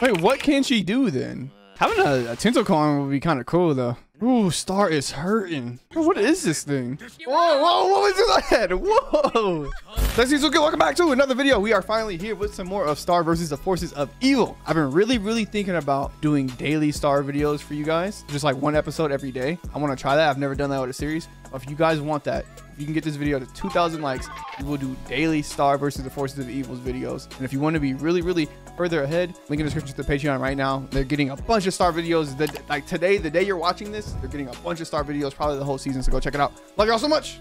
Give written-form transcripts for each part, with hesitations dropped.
Wait, what can she do then? Having a tentacon would be kind of cool though. Ooh, Star is hurting. What is this thing? Whoa, whoa, what was that? Whoa. Suki, welcome back to another video. We are finally here with some more of Star versus the Forces of Evil. I've been really thinking about doing daily Star videos for you guys. Just like one episode every day. I want to try that. I've never done that with a series. If you guys want that, if you can get this video to 2,000 likes, we will do daily Star versus the Forces of Evils videos. And if you want to be really further ahead, link in the description to the Patreon right now. They're getting a bunch of Star videos that, like today, the day you're watching this, they're getting a bunch of Star videos, probably the whole season. So go check it out. Love y'all so much.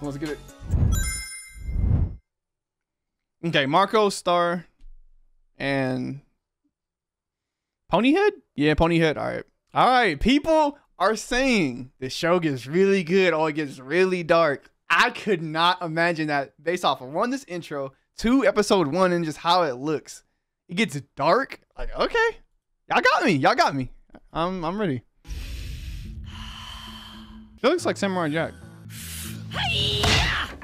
Let's get it. Okay, Marco, Star, and Ponyhead? Yeah, Ponyhead. All right. All right, people are saying the show gets really good or it gets really dark. I could not imagine that based off of one, this intro, two, episode one, and just how it looks. It gets dark? Like, okay. Y'all got me. Y'all got me. I'm ready. It looks like Samurai Jack. Hi-ya!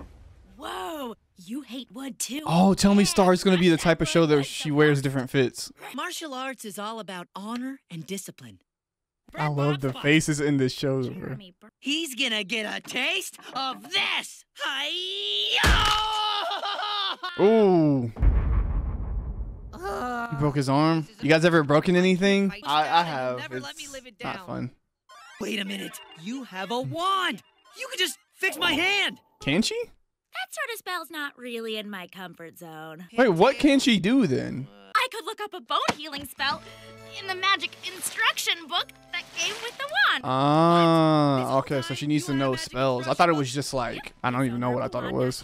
Whoa. You hate wood too. Oh, tell me Star is going to be the type of show that she wears different fits. Martial arts is all about honor and discipline. I love the faces in this show. He's going to get a taste of this. Hi-yo! Ooh. He broke his arm. You guys ever broken anything? I have. It's not fun. Wait a minute. You have a wand. You could just fix my hand. Can she? That sort of spell's not really in my comfort zone. Wait, what can she do then? I could look up a bone healing spell in the magic instruction book that came with the wand. Ah, okay, so she needs to know spells. I thought it was just like, I don't even know what I thought it was.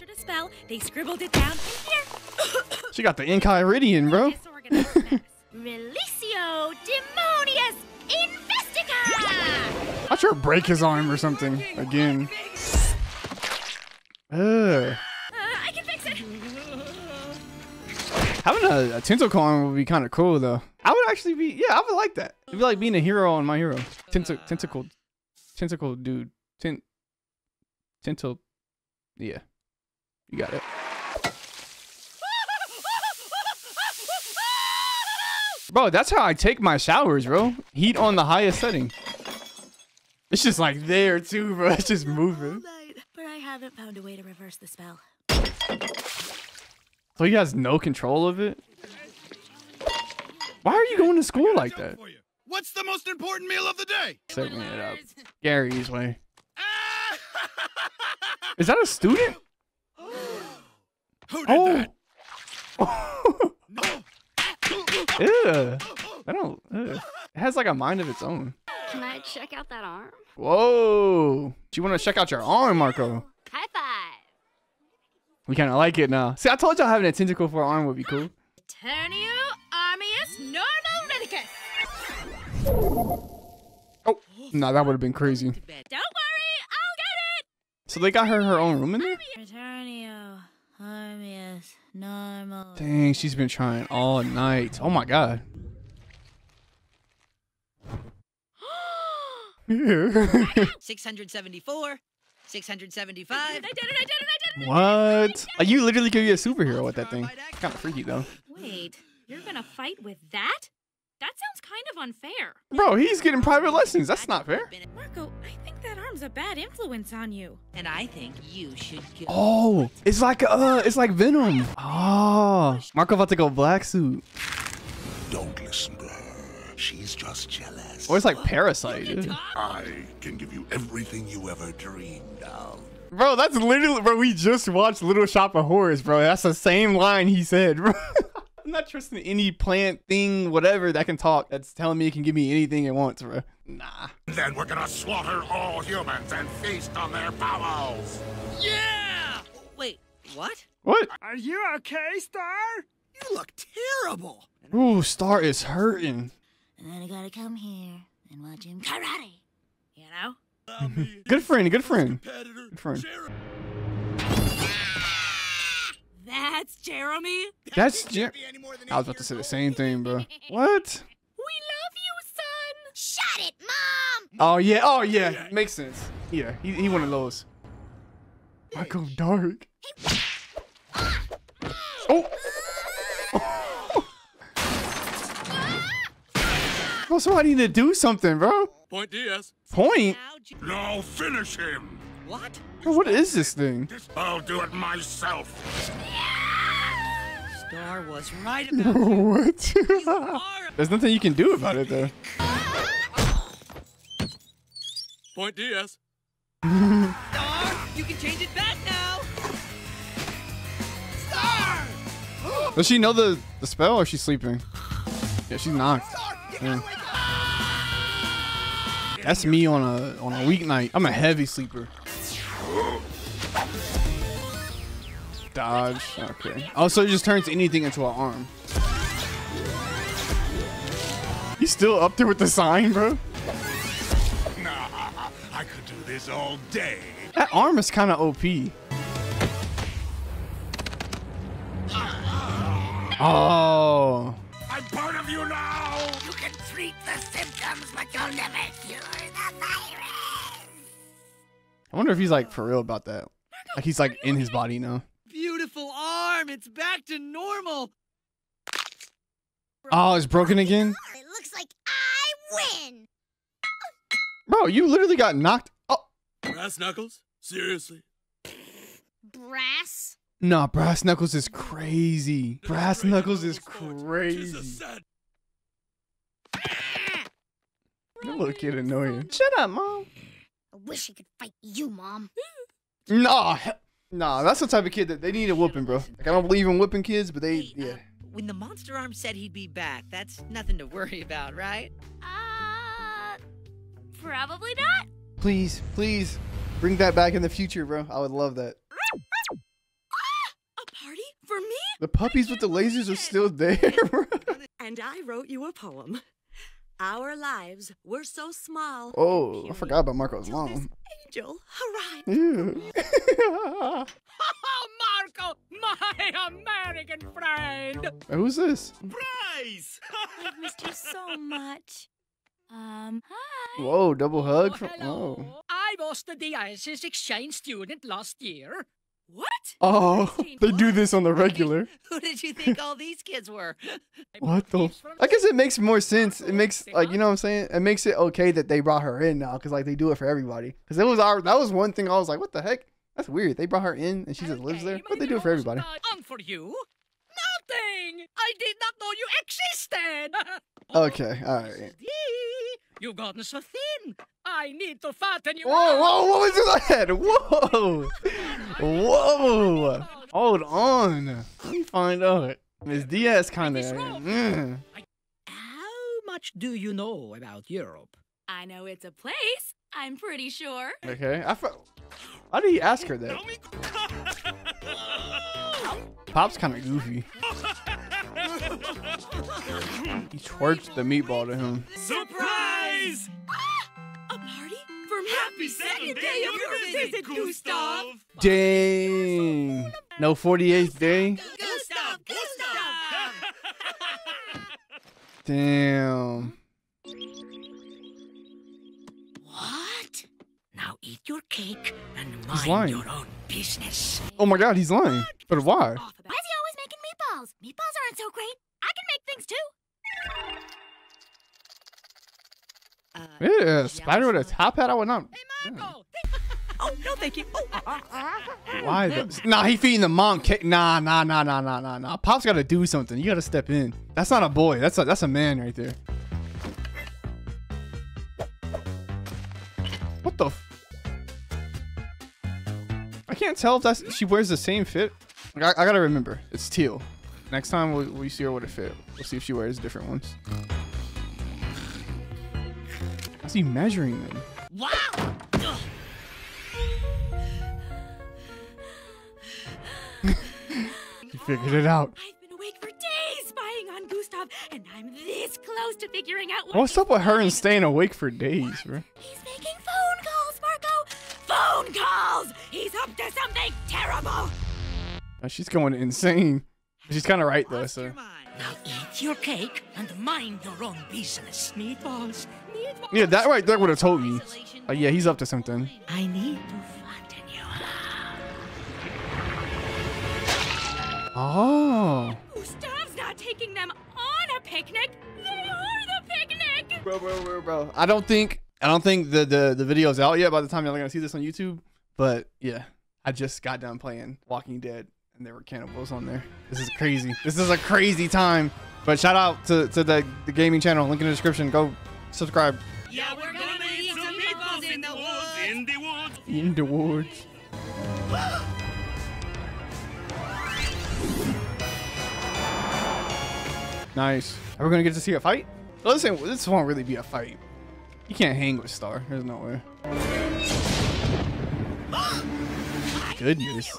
They scribbled it down in here. She got the Enchiridion, bro. Relisio demonius investica! Watch her break his arm or something again. I can fix it. Having a tentacon would be kind of cool though. I would actually be, yeah, I would like that. It'd be like being a hero on My Hero. Tentacle dude. Tentacle. Yeah, you got it. Bro, that's how I take my showers, bro. Heat on the highest setting. It's just like there too, bro. It's just moving. I haven't found a way to reverse the spell. So he has no control of it? Why are you going to school like that? What's the most important meal of the day? Setting it up. Gary's Way. Is that a student? Who did that? Ew. I don't. Ew. It has like a mind of its own. Can I check out that arm? Whoa. Do you want to check out your arm, Marco? High five. We kind of like it now. See, I told y'all having a tentacle for an arm would be cool. Ternio Armius Normaliticus. Oh, no, that would have been crazy. Don't worry, I'll get it. So they got her own room in there? Ternio Armius Normaliticus. Dang, she's been trying all night. Oh my God. Yeah. 674. 675. I did it, I did it. What? Like, you literally could be a superhero with that thing. It's kind of freaky though. Wait, you're gonna fight with that? That sounds kind of unfair. Bro, he's getting private lessons. That's not fair. Marco, I think that arm's a bad influence on you. And I think you should go. Oh, it's like Venom. Oh, Marco about to go black suit. Don't listen to her. She's just jealous. Or it's like Parasite. I can give you everything you ever dreamed of. Bro, that's literally, bro, we just watched Little Shop of Horrors, bro. That's the same line he said, bro. I'm not trusting any plant thing, whatever, that can talk, that's telling me it can give me anything it wants, bro. Nah. Then we're gonna slaughter all humans and feast on their bowels. Yeah! Wait, what? What? Are you okay, Star? You look terrible. Ooh, Star is hurting. And then I gotta come here and watch him karate, you know? Good friend. That's Jeremy? That's Jeremy. I was about to say the same thing, bro. What? We love you, son. Shut it, Mom. Oh, yeah. Makes sense. Yeah, he one of those. I go dark. Oh. Tell somebody to do something, bro. Point Diaz. Point? Now finish him. What? Bro, what is this thing? I'll do it myself. Star was right about what? There's nothing you can do about it, though. Point Diaz. Star, you can change it back now. Star! Does she know the spell, or is she sleeping? Yeah, she's knocked. Yeah. That's me on a weeknight. I'm a heavy sleeper. Dodge. Okay. Oh, so it just turns anything into an arm. You still up there with the sign, bro? Nah, I could do this all day. That arm is kind of OP. Oh. I'm part of you now. You can treat the symptoms, but you'll never cure the virus. I wonder if he's like for real about that. Like he's like in his body now. Beautiful arm. It's back to normal. Oh, it's broken again? It looks like I win. Bro, you literally got knocked up. Brass knuckles? Seriously? Brass? Nah, brass knuckles is crazy. Brass knuckles is crazy. That little kid annoying. Shut up, Mom. I wish I could fight you, Mom. Nah, that's the type of kid that they need a whooping, bro. Like, I don't believe in whooping kids, but they, yeah. When the monster arm said he'd be back, that's nothing to worry about, right? Probably not. Please, please bring that back in the future, bro. I would love that. For me? The puppies with the lasers are still there. And I wrote you a poem. Our lives were so small. Oh, I forgot about Marco's mom. Angel, hurrah. Oh, Marco, my American friend. Who's this? Bryce. I've missed you so much. Hi. Whoa, double hug. Oh. I was the diocese exchange student last year. What? Oh, they do this on the regular. Who did you think all these kids were? What the? I guess it makes more sense. It makes, like, you know what I'm saying? It makes it okay that they brought her in now because, like, they do it for everybody. Because it was that was one thing I was like, what the heck? That's weird. They brought her in and she just lives there. But they do it for everybody. For you? Nothing. I did not know you existed. Okay, all right. You've gotten so thin. I need to fatten you. Whoa, whoa, what was in that? Whoa. Whoa. Hold on. Let me find out. Ms. Diaz kind of. How much do you know about Europe? I know it's a place. I'm pretty sure. Okay. Why did he ask her that? Pop's kind of goofy. He twerked the meatball to him. Surprise! A party for me? Happy second day of your visit, Gustav! Dang! No 48th day? Gustav! Gustav! Damn. What? Now eat your cake and mind your own business. Oh my god, he's lying. But why? Why is he always making meatballs? Meatballs aren't so great. I can make things too. Yeah, spider with a top hat. I would not. Hey, Marco. Yeah. Oh no, thank you. Oh. Why? Nah, he feeding the mom cake. Nah. Pop's got to do something. You got to step in. That's not a boy. That's a man right there. What the? I can't tell if that's she wears the same fit. Like, I gotta remember it's teal. Next time we see her with a fit. We'll see if she wears different ones. How's he measuring them? Wow! He figured it out. I've been awake for days spying on Gustav, and I'm this close to figuring out what's up with her and staying awake for days, bro. He's making phone calls, Marco! Phone calls! He's up to something terrible! Oh, she's going insane. She's kind of right, though, so. Now eat your cake and mind your own business. Meatballs. Yeah, that right there would have told me. Like, yeah, he's up to something. I need to fatten you up. Oh. Gustav's not taking them on a picnic. They are the picnic. Bro. I don't think the video is out yet by the time y'all are gonna see this on YouTube. But yeah, I just got done playing Walking Dead and there were cannibals on there. This is crazy. This is a crazy time. But shout out to the gaming channel. Link in the description. Go subscribe. Yeah, we're gonna eat some meatballs in the woods. Nice. Are we gonna get to see a fight? Listen, this won't really be a fight. You can't hang with Star. There's no way. Goodness.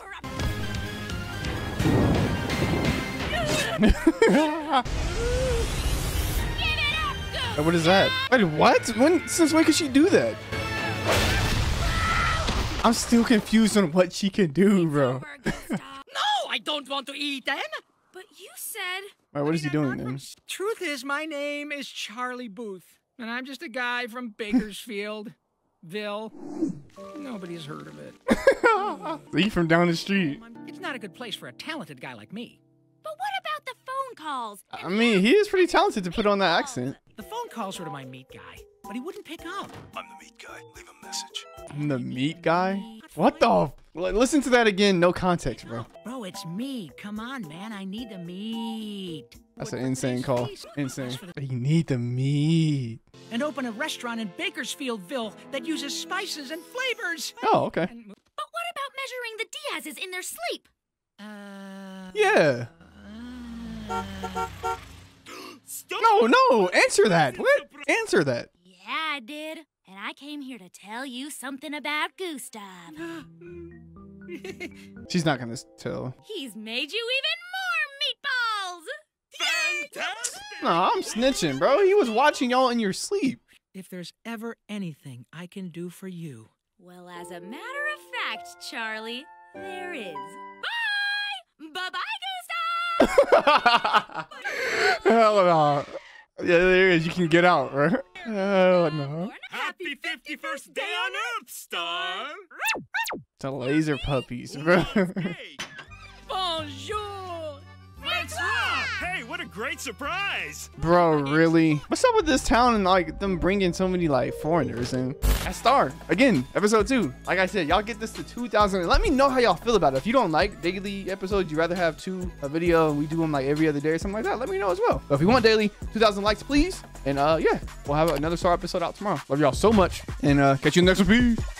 What is that? Wait, what? Since when could she do that? I'm still confused on what she can do, bro. No, I don't want to eat them. But you said... All right, what is he doing then? Truth is, my name is Charlie Booth, and I'm just a guy from Bakersfieldville. Nobody's heard of it. Leave from down the street. It's not a good place for a talented guy like me. But what about the phone calls? I mean, he is pretty talented to put on that accent. The phone calls were to my meat guy, but he wouldn't pick up. I'm the meat guy. Leave a message. I'm the meat guy? What the? Listen to that again. No context, bro. Bro, it's me. Come on, man. I need the meat. That's an insane call. Insane. You need the meat. And open a restaurant in Bakersfieldville that uses spices and flavors. Oh, okay. But what about measuring the Diazes in their sleep? Yeah. No. Answer that. What? Answer that. Yeah, I did. And I came here to tell you something about Gustav. She's not gonna tell. He's made you even more meatballs! Fantastic! No, I'm snitching, bro. He was watching y'all in your sleep. If there's ever anything I can do for you. Well, as a matter of fact, Charlie, there is. Bye! Bye-bye, Gustav! Hell no. Yeah, there is. You can get out, right? Oh, no. Happy 51st day on Earth, Star! It's a laser puppies, bro. Bonjour! Hey, what a great surprise! Bro, really? What's up with this town and like them bringing so many like foreigners in? That's Star. Again, episode 2. Like I said, y'all get this to 2,000. Let me know how y'all feel about it. If you don't like daily episodes, you'd rather have a video and we do them like every other day or something like that, let me know as well. But if you want daily, 2,000 likes, please. And yeah, we'll have another Star episode out tomorrow. Love y'all so much and catch you in the next one. Peace.